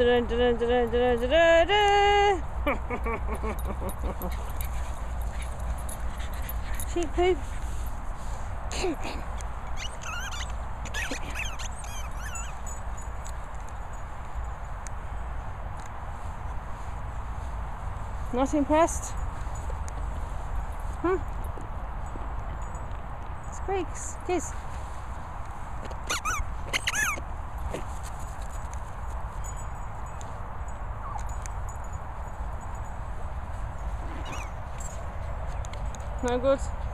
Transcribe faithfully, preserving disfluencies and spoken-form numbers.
Sheep poop. Kitten. Kitten. Not impressed? Huh? Squeaks. Kiss. No good.